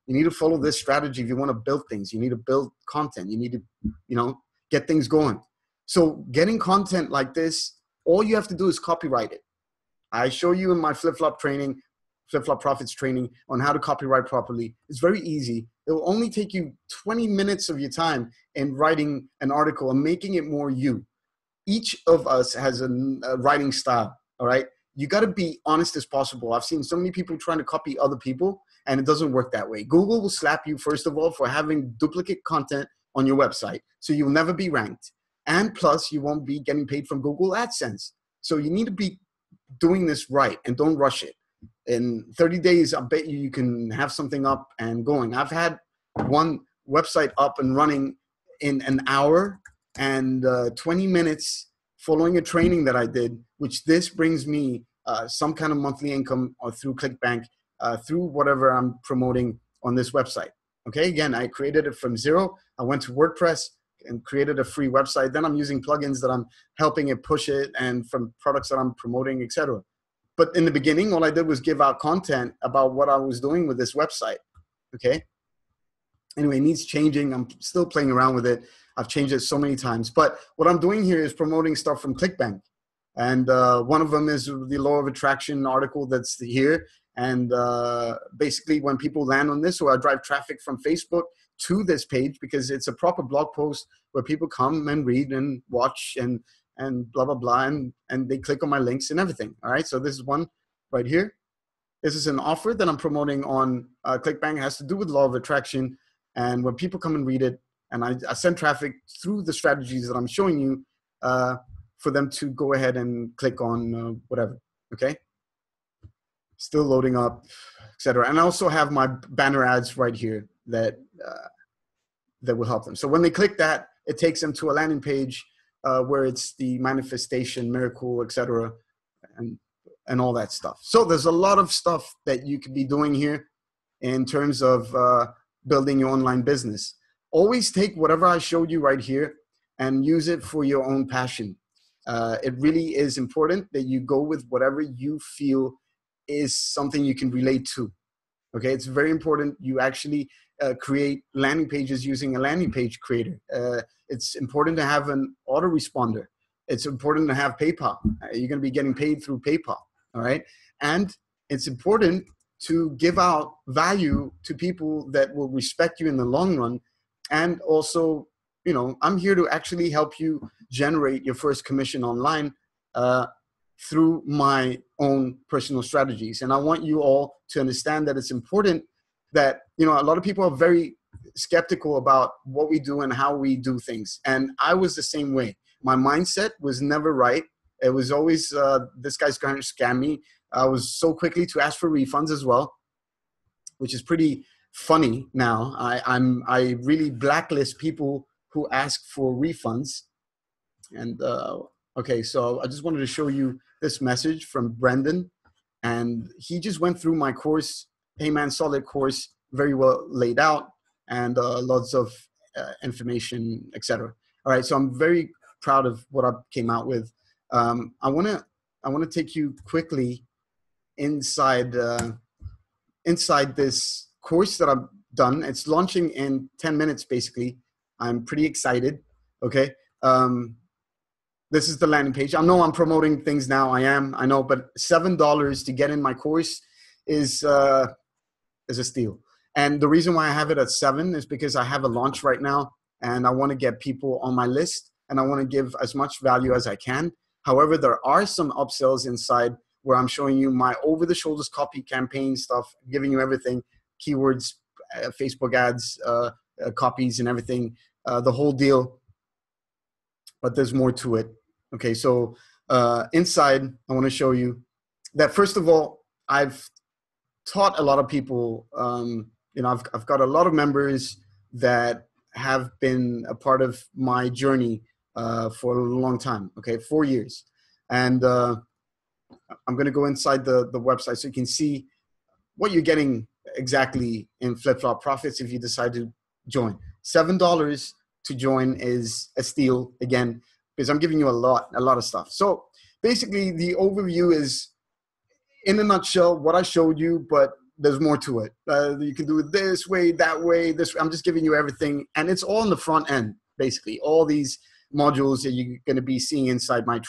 you need to follow this strategy if you want to build things. You need to build content. You need to, you know, get things going. So getting content like this, all you have to do is copyright it. I show you in my Flip Flop Profits training on how to copyright properly. It's very easy. It will only take you 20 minutes of your time in writing an article and making it more you. Each of us has a writing style, all right? You got to be honest as possible. I've seen so many people trying to copy other people, and it doesn't work that way. Google will slap you, first of all, for having duplicate content on your website, so you'll never be ranked. And plus, you won't be getting paid from Google AdSense. So you need to be doing this right, and don't rush it. In 30 days, I bet you can have something up and going. I've had one website up and running in an hour and 20 minutes following a training that I did, which this brings me some kind of monthly income, or through ClickBank, through whatever I'm promoting on this website. Okay, again, I created it from zero. I went to WordPress and created a free website. Then I'm using plugins that I'm helping it push it, and from products that I'm promoting, etc. But in the beginning, all I did was give out content about what I was doing with this website. Okay. Anyway, it needs changing. I'm still playing around with it. I've changed it so many times. But what I'm doing here is promoting stuff from ClickBank. And one of them is the Law of Attraction article that's here. And basically when people land on this, so I drive traffic from Facebook to this page, because it's a proper blog post where people come and read and watch and blah, blah, blah, and they click on my links and everything, all right? So this is one right here. This is an offer that I'm promoting on ClickBank. It has to do with Law of Attraction. And when people come and read it, and I send traffic through the strategies that I'm showing you for them to go ahead and click on whatever, okay? Still loading up, etc. And I also have my banner ads right here that, that will help them. So when they click that, it takes them to a landing page where it's the manifestation, miracle, etc., and all that stuff. So there's a lot of stuff that you could be doing here in terms of building your online business. Always take whatever I showed you right here and use it for your own passion. It really is important that you go with whatever you feel is something you can relate to. Okay, it's very important you actually create landing pages using a landing page creator. It's important to have an autoresponder. It's important to have PayPal. You're going to be getting paid through PayPal, all right? And it's important to give out value to people that will respect you in the long run. And also, you know, I'm here to actually help you generate your first commission online through my own personal strategies. And I want you all to understand that it's important that, you know, a lot of people are very skeptical about what we do and how we do things. And I was the same way. My mindset was never right. It was always, this guy's going to scam me. I was so quickly to ask for refunds as well, which is pretty funny now. I really blacklist people who ask for refunds. And okay, so I just wanted to show you this message from Brendan. And he just went through my course, Hey Man Solid course, very well laid out, and lots of information, etc. All right, so I'm very proud of what I came out with. I wanna take you quickly inside inside this course that I've done. It's launching in 10 minutes, basically. I'm pretty excited. Okay. This is the landing page. I know I'm promoting things now. I am. I know. But $7 to get in my course is a steal. And the reason why I have it at 7 is because I have a launch right now, and I want to get people on my list, and I want to give as much value as I can. However, there are some upsells inside where I'm showing you my over-the-shoulders copy campaign stuff, giving you everything, keywords, Facebook ads, copies and everything, the whole deal. But there's more to it. Okay, so inside, I want to show you that, first of all, I've taught a lot of people. You know, I've got a lot of members that have been a part of my journey for a long time, okay, 4 years. And I'm going to go inside the website so you can see what you're getting exactly in Flip Flop Profits if you decide to join. $7 to join is a steal, again, because I'm giving you a lot of stuff. So basically the overview is, in a nutshell, what I showed you, but there's more to it. You can do it this way, that way, this way. I'm just giving you everything, and it's all in the front end, basically. All these modules that you're going to be seeing inside my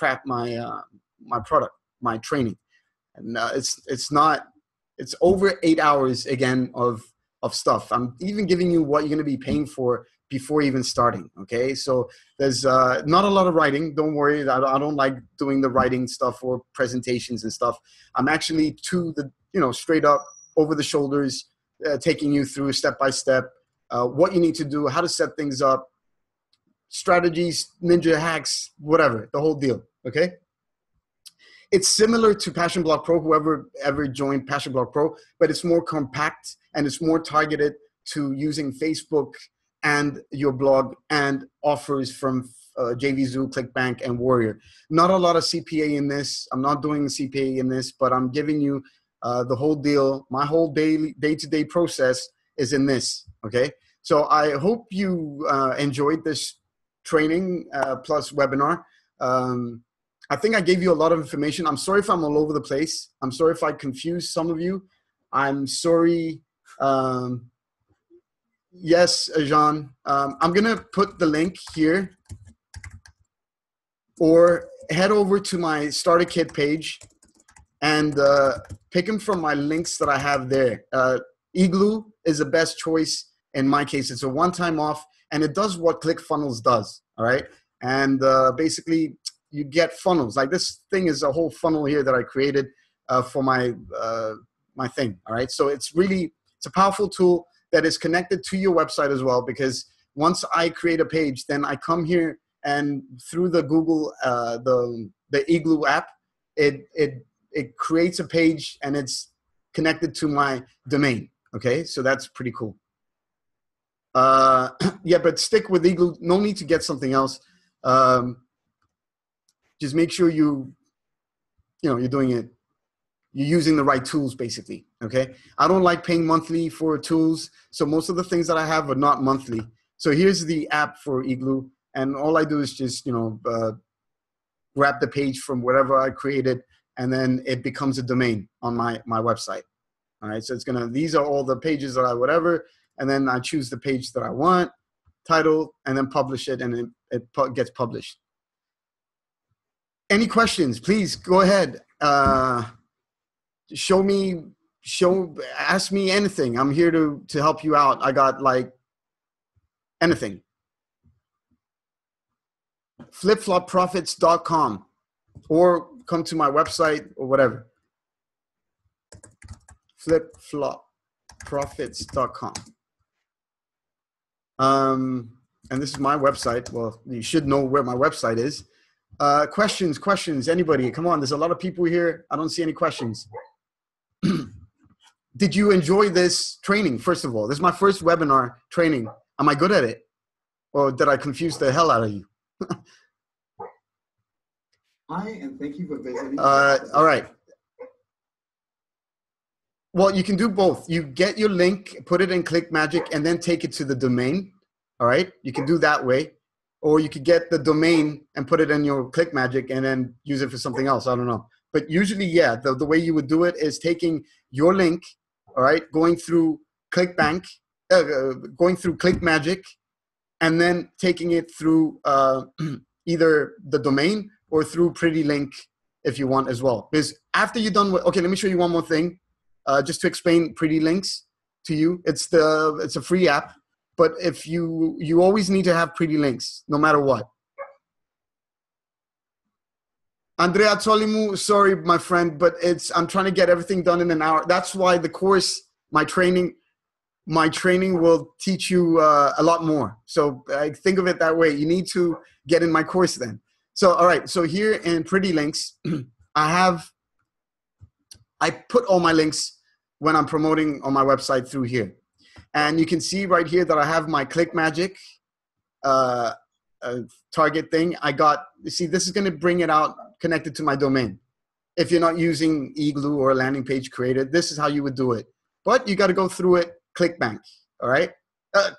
my product, my training. And it's over 8 hours again of stuff. I'm even giving you what you're going to be paying for before even starting. Okay. So there's not a lot of writing. Don't worry. I don't like doing the writing stuff or presentations and stuff. I'm actually to the, you know, straight up over the shoulders, taking you through step-by-step, what you need to do, how to set things up, strategies, ninja hacks, whatever, the whole deal. Okay. It's similar to PassionBlog Pro, whoever ever joined PassionBlog Pro, but it's more compact and it's more targeted to using Facebook and your blog and offers from JVZoo, ClickBank, and Warrior. Not a lot of CPA in this. I'm not doing CPA in this, but I'm giving you the whole deal. My whole day-to-day process is in this, okay? So I hope you enjoyed this training plus webinar. I think I gave you a lot of information. I'm sorry if I'm all over the place. I'm sorry if I confused some of you. I'm sorry. Yes, Jean. I'm going to put the link here, or head over to my starter kit page and pick them from my links that I have there. Igloo is the best choice in my case. It's a one-time off, and it does what ClickFunnels does, all right? And basically, you get funnels. Like this thing is a whole funnel here that I created for my thing, all right? So it's a powerful tool that is connected to your website as well, because once I create a page, then I come here and through the Google, the Igloo app, it creates a page and it's connected to my domain. Okay, so that's pretty cool. Yeah, but stick with Igloo. No need to get something else. Just make sure you're doing it. You're using the right tools, basically, okay? I don't like paying monthly for tools, so most of the things that I have are not monthly. So here's the app for Igloo, and all I do is just, grab the page from whatever I created, and then it becomes a domain on my website, all right? So these are all the pages that I whatever, and then I choose the page that I want, title, and then publish it, and it gets published. Any questions, please go ahead. Ask me anything. I'm here to help you out. I got like anything. Flipflopprofits.com, or come to my website or whatever. Flipflopprofits.com. And this is my website. Well, you should know where my website is. Questions, anybody? Come on, there's a lot of people here. I don't see any questions. Did you enjoy this training, first of all? This is my first webinar training. Am I good at it? Or did I confuse the hell out of you? Hi, and thank you for visiting. All right. Well, you can do both. You get your link, put it in ClickMagick, and then take it to the domain. All right? You can do that way. Or you could get the domain and put it in your ClickMagick and then use it for something else. I don't know. But usually, yeah, the way you would do it is taking your link, all right, going through ClickBank, going through ClickMagick, and then taking it through either the domain or through Pretty Link if you want as well. Because after you're done with, okay, let me show you one more thing just to explain Pretty Links to you. It's a free app, but if you always need to have Pretty Links no matter what. Andrea Tolimu, sorry, my friend, but I'm trying to get everything done in an hour. That's why the course, my training will teach you a lot more. So I think of it that way. You need to get in my course then. So, all right. So here in Pretty Links, I put all my links when I'm promoting on my website through here. And you can see right here that I have my ClickMagick target thing. You see, this is going to bring it out connected to my domain. If you're not using Igloo or a landing page creator, this is how you would do it. But you got to go through it, ClickBank, all right?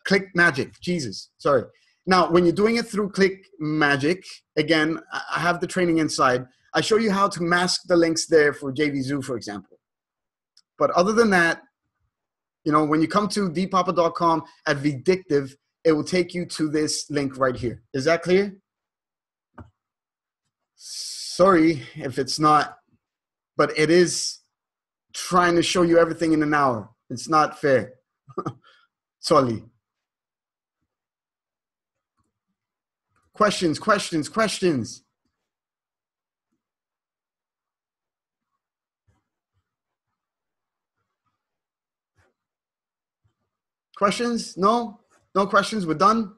ClickMagick, Jesus, sorry. Now, when you're doing it through ClickMagick, again, I have the training inside. I show you how to mask the links there for JVZoo, for example. But other than that, you know, when you come to dpapa.com at Viddictive, it will take you to this link right here. Is that clear? Sorry if it's not, but it is trying to show you everything in an hour. It's not fair. Sorry. Questions, questions, questions. Questions? No? No questions? We're done?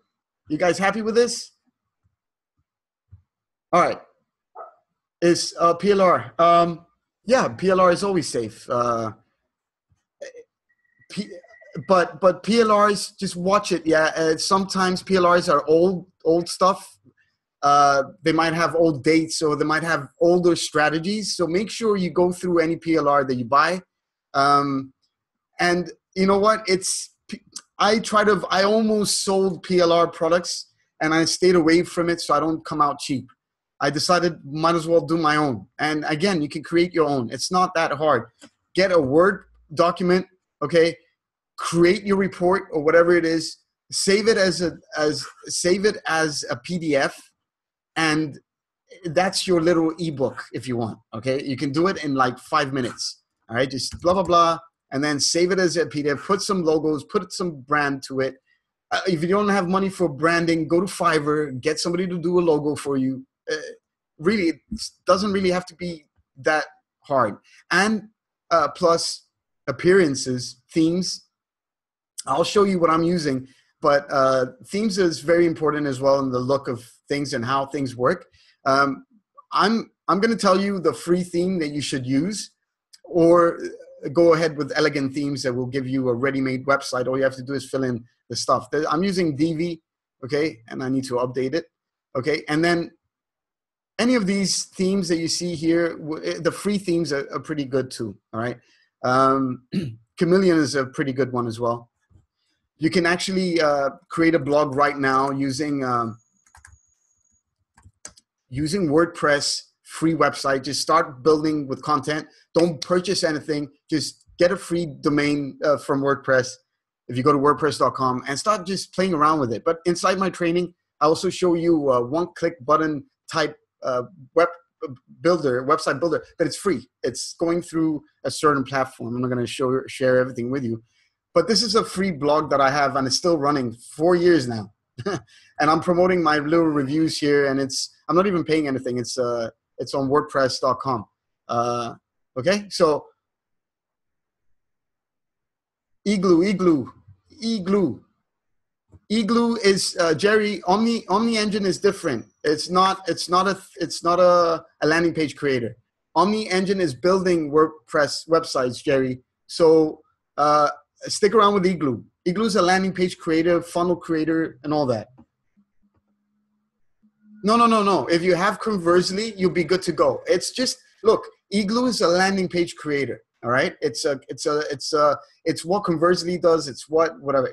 You guys happy with this? All right. Is PLR? Yeah, PLR is always safe. But PLRs, just watch it. Yeah, sometimes PLRs are old stuff. They might have old dates, or they might have older strategies. So make sure you go through any PLR that you buy. And you know what? I almost sold PLR products, and I stayed away from it so I don't come out cheap. I decided might as well do my own. And again, you can create your own. It's not that hard. Get a Word document, okay? Create your report or whatever it is. Save it as a PDF, and that's your little ebook if you want, okay? You can do it in like 5 minutes, all right? Just blah, blah, blah, and then save it as a PDF. Put some logos, put some brand to it. If you don't have money for branding, go to Fiverr, get somebody to do a logo for you. Really, it doesn't really have to be that hard. And plus appearances, themes. I'll show you what I'm using, but themes is very important as well in the look of things and how things work. I'm going to tell you the free theme that you should use, or go ahead with elegant themes that will give you a ready-made website. All you have to do is fill in the stuff. I'm using Divi, okay, and I need to update it, okay, and then any of these themes that you see here, the free themes are pretty good too, all right? Chameleon is a pretty good one as well. You can actually create a blog right now using, using WordPress, free website. Just start building with content. Don't purchase anything. Just get a free domain from WordPress if you go to wordpress.com and start just playing around with it. But inside my training, I also show you one-click button type website builder, but it's free. It's going through a certain platform. I'm not going to share everything with you, but this is a free blog that I have, and it's still running 4 years now. And I'm promoting my little reviews here, and I'm not even paying anything. It's on WordPress.com. Okay, so Igloo is Jerry. Omni Engine is different. It's not a landing page creator. Omni Engine is building WordPress websites, Jerry. So stick around with Igloo. Igloo is a landing page creator, funnel creator, and all that. No. If you have Conversely, you'll be good to go. It's just, look, Igloo is a landing page creator. All right, it's what Conversely does. It's what whatever.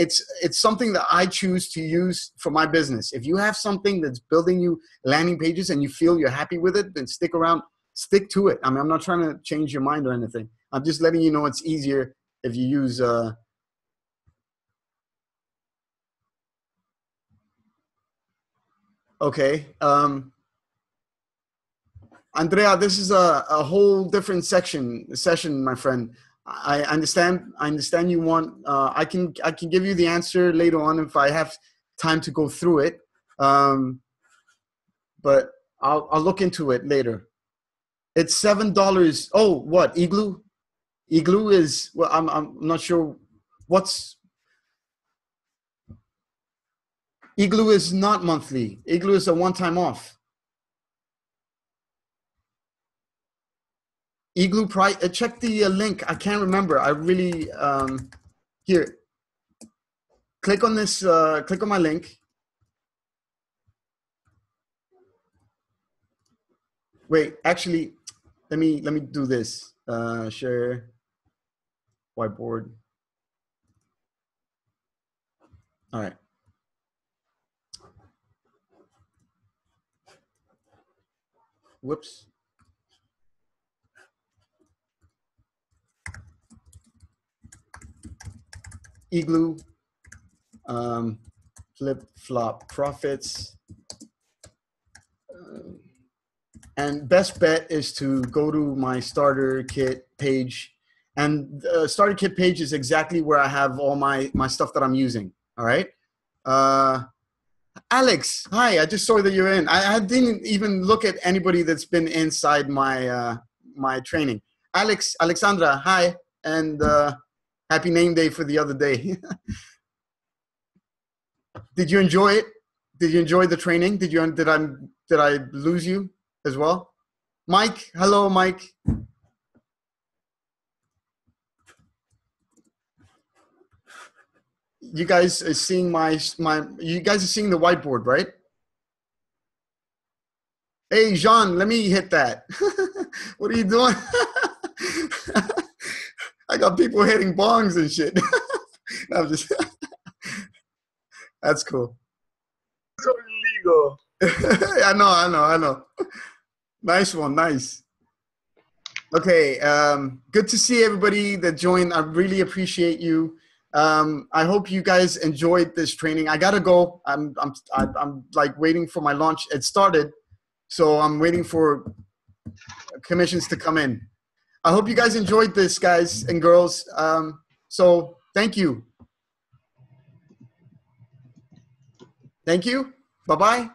It's something that I choose to use for my business. If you have something that's building you landing pages and you feel you're happy with it, then stick around, stick to it. I mean, I'm not trying to change your mind or anything. I'm just letting you know it's easier if you use okay. Andrea, this is a whole different session, my friend. I understand you want, I can give you the answer later on if I have time to go through it. But I'll look into it later. It's $7. Oh, what, Igloo? Igloo is, well, I'm not sure what's, Igloo is not monthly. Igloo is a one-time off. Igloo price, check the link. I can't remember. I really, here, click on this, click on my link. Wait, actually, let me do this. Share whiteboard. All right. Whoops. Igloo, Flip Flop Profits. And best bet is to go to my starter kit page, and the starter kit page is exactly where I have all my stuff that I'm using. All right. Alex, hi, I just saw that you're in. I didn't even look at anybody that's been inside my, my training. Alex, Alexandra, hi. And, happy name day for the other day. Did you enjoy it? Did you enjoy the training? Did I lose you as well? Mike, hello, Mike. You guys are seeing you guys are seeing the whiteboard, right? Hey, Jean, let me hit that. What are you doing? I got people hitting bongs and shit. I'm just that's cool. So illegal. I know. Nice one, nice. Okay, good to see everybody that joined. I really appreciate you. I hope you guys enjoyed this training. I gotta go. I'm like waiting for my launch. It started, so I'm waiting for commissions to come in. I hope you guys enjoyed this, guys and girls. So thank you. Thank you. Bye-bye.